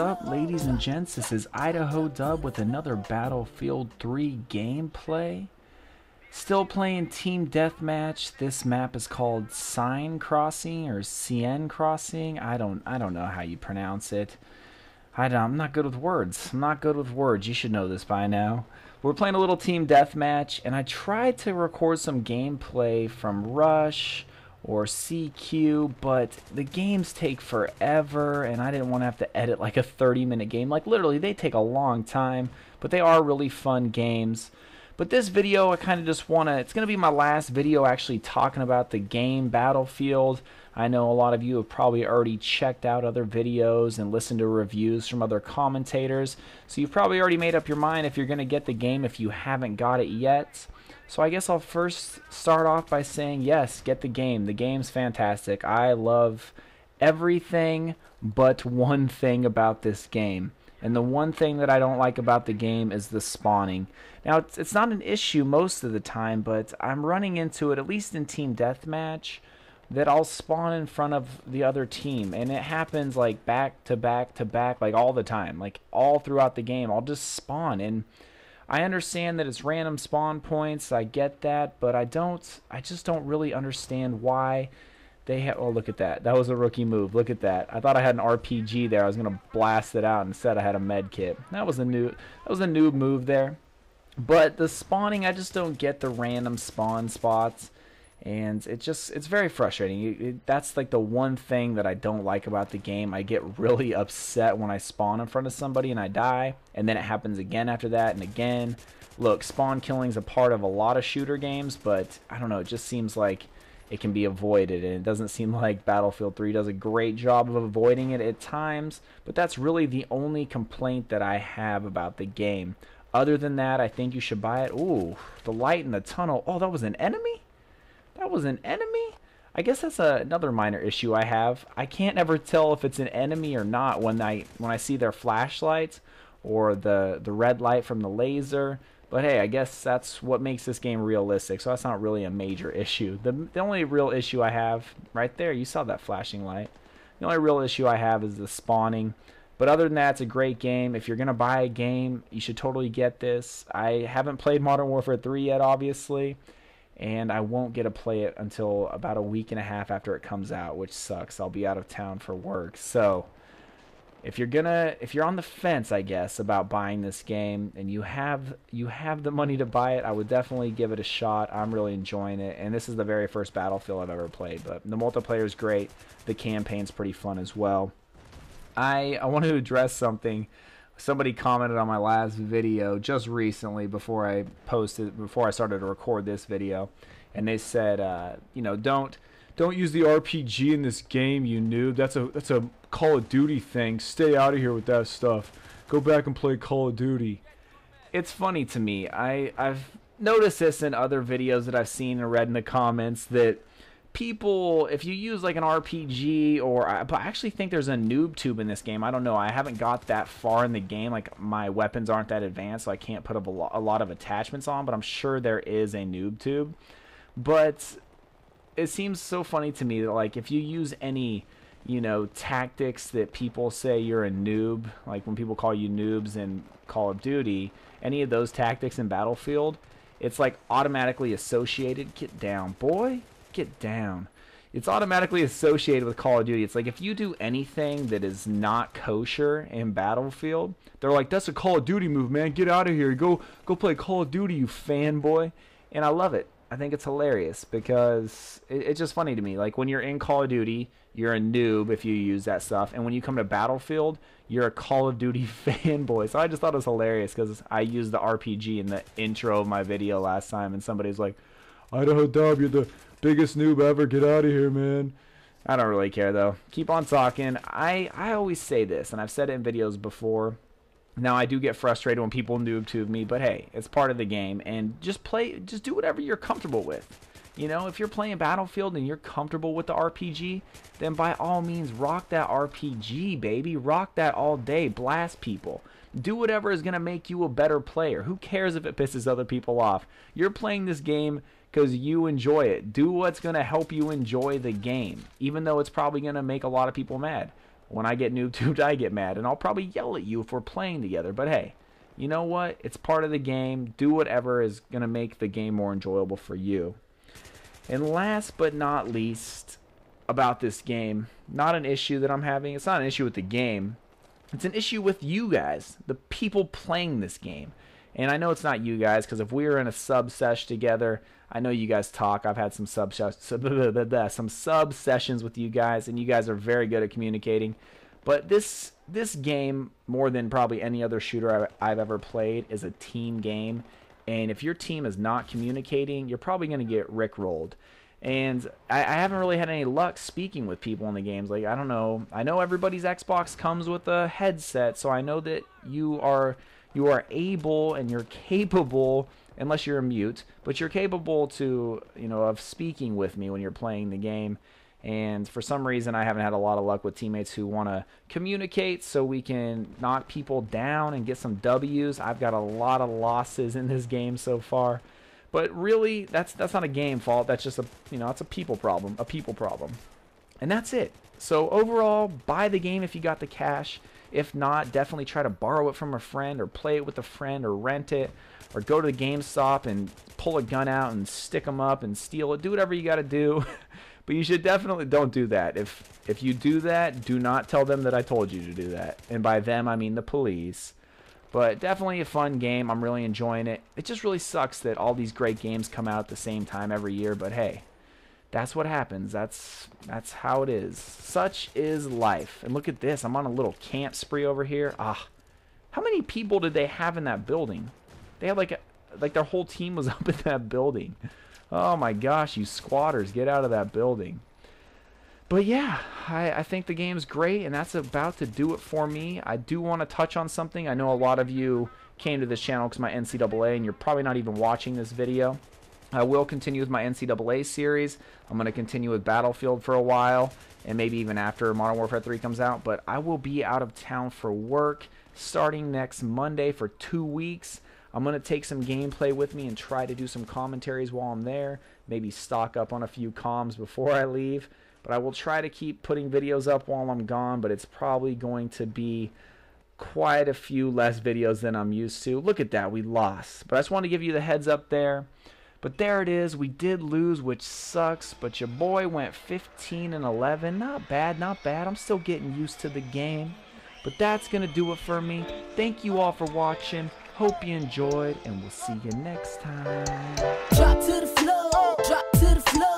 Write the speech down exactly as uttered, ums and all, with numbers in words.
up, ladies and gents? This is Idaho Dub with another Battlefield three gameplay. Still playing Team Deathmatch. This map is called Sign Crossing or C N Crossing. I don't, I don't know how you pronounce it. I don't, I'm not good with words. I'm not good with words. You should know this by now. We're playing a little Team Deathmatch, and I tried to record some gameplay from Rush or C Q, but the games take forever, and I didn't want to have to edit like a thirty minute game. Like, literally, they take a long time, but they are really fun games. But this video, I kind of just want to, it's going to be my last video actually talking about the game Battlefield. I know a lot of you have probably already checked out other videos and listened to reviews from other commentators, so you've probably already made up your mind if you're going to get the game if you haven't got it yet. So I guess I'll first start off by saying, yes, get the game. The game's fantastic. I love everything but one thing about this game. And the one thing that I don't like about the game is the spawning. Now, it's, it's not an issue most of the time, but I'm running into it, at least in Team Deathmatch, that I'll spawn in front of the other team. And it happens like back to back to back, like all the time, like all throughout the game. I'll just spawn. And I understand that it's random spawn points. I get that, but I don't, I just don't really understand why. They ha oh, look at that. That was a rookie move. Look at that. I thought I had an R P G there. I was going to blast it out. Instead, I had a med kit. That was a new that was a new move there. But the spawning, I just don't get the random spawn spots. And it just it's very frustrating. It, it, that's like the one thing that I don't like about the game. I get really upset when I spawn in front of somebody and I die. And then it happens again after that and again. Look, spawn killing's a part of a lot of shooter games, but I don't know. It just seems like it can be avoided, and it doesn't seem like Battlefield three does a great job of avoiding it at times, but that's really the only complaint that I have about the game. Other than that, I think you should buy it. Ooh, the light in the tunnel. Oh, that was an enemy? That was an enemy? I guess that's a, another minor issue I have. I can't ever tell if it's an enemy or not when I when I see their flashlights or the, the red light from the laser. But hey, I guess that's what makes this game realistic, so that's not really a major issue. The, the only real issue I have, right there, you saw that flashing light. The only real issue I have is the spawning. But other than that, it's a great game. If you're going to buy a game, you should totally get this. I haven't played Modern Warfare three yet, obviously, and I won't get to play it until about a week and a half after it comes out, which sucks. I'll be out of town for work, so If you're gonna, if you're on the fence, I guess, about buying this game, and you have you have the money to buy it, I would definitely give it a shot. I'm really enjoying it, and this is the very first Battlefield I've ever played. But the multiplayer is great. The campaign's pretty fun as well. I I want to address something. Somebody commented on my last video just recently before I posted, before I started to record this video, and they said, uh, you know, don't. Don't use the R P G in this game, you noob. That's a that's a Call of Duty thing. Stay out of here with that stuff. Go back and play Call of Duty. It's funny to me. I, I've noticed this in other videos that I've seen and read in the comments that people, if you use like an R P G or... I, but I actually think there's a noob tube in this game. I don't know. I haven't got that far in the game. Like, my weapons aren't that advanced, so I can't put up a, lo- a lot of attachments on, but I'm sure there is a noob tube. But it seems so funny to me that, like, if you use any, you know, tactics that people say you're a noob, like when people call you noobs in Call of Duty, any of those tactics in Battlefield, it's like automatically associated. Get down, boy. Get down. It's automatically associated with Call of Duty. It's like if you do anything that is not kosher in Battlefield, they're like, that's a Call of Duty move, man. Get out of here. Go, go play Call of Duty, you fanboy. And I love it. I think it's hilarious because it, it's just funny to me. Like, when you're in Call of Duty, you're a noob if you use that stuff. And when you come to Battlefield, you're a Call of Duty fanboy. So I just thought it was hilarious because I used the R P G in the intro of my video last time. And somebody's like, Idaho Dub, you're the biggest noob ever. Get out of here, man. I don't really care, though. Keep on talking. I, I always say this, and I've said it in videos before. Now, I do get frustrated when people noob tube me, but hey, it's part of the game, and just play, just do whatever you're comfortable with. You know, if you're playing Battlefield and you're comfortable with the R P G, then by all means, rock that R P G, baby. Rock that all day. Blast people. Do whatever is going to make you a better player. Who cares if it pisses other people off? You're playing this game because you enjoy it. Do what's going to help you enjoy the game, even though it's probably going to make a lot of people mad. When I get noob-tubed, I get mad, and I'll probably yell at you if we're playing together. But hey, you know what? It's part of the game. Do whatever is going to make the game more enjoyable for you. And last but not least about this game, not an issue that I'm having. It's not an issue with the game. It's an issue with you guys, the people playing this game. And I know it's not you guys, because if we were in a sub-sesh together, I know you guys talk. I've had some sub-sesh, some sub-sessions with you guys, and you guys are very good at communicating. But this this game, more than probably any other shooter I've ever played, is a team game. And if your team is not communicating, you're probably going to get rickrolled. And I, I haven't really had any luck speaking with people in the games. Like, I don't know. I know everybody's Xbox comes with a headset, so I know that you are... You are able and you're capable, unless you're a mute, but you're capable to, you know, of speaking with me when you're playing the game. And for some reason, I haven't had a lot of luck with teammates who want to communicate so we can knock people down and get some W's. I've got a lot of losses in this game so far, but really, that's that's not a game fault. That's just a, you know, it's a people problem, a people problem, and that's it. So overall, buy the game if you got the cash. If not, definitely try to borrow it from a friend or play it with a friend or rent it or go to the GameStop and pull a gun out and stick them up and steal it. Do whatever you got to do, but you should definitely don't do that. If, if you do that, do not tell them that I told you to do that. And by them, I mean the police. But definitely a fun game. I'm really enjoying it. It just really sucks that all these great games come out at the same time every year, but hey. That's what happens. That's that's how it is. Such is life. And look at this. I'm on a little camp spree over here. Ah, how many people did they have in that building? They had like a, like their whole team was up in that building. Oh my gosh, you squatters, get out of that building. But yeah, I, I think the game's great, and that's about to do it for me. I do want to touch on something. I know a lot of you came to this channel because of my N C double A, and you're probably not even watching this video. I will continue with my N C double A series. I'm going to continue with Battlefield for a while, and maybe even after Modern Warfare three comes out, but I will be out of town for work starting next Monday for two weeks. I'm going to take some gameplay with me and try to do some commentaries while I'm there, maybe stock up on a few comms before I leave, but I will try to keep putting videos up while I'm gone, but it's probably going to be quite a few less videos than I'm used to. Look at that, we lost, but I just want to give you the heads up there. But there it is. We did lose, which sucks. But your boy went fifteen and eleven. Not bad, not bad. I'm still getting used to the game. But that's going to do it for me. Thank you all for watching. Hope you enjoyed, and we'll see you next time. Drop to the floor. Drop to the floor.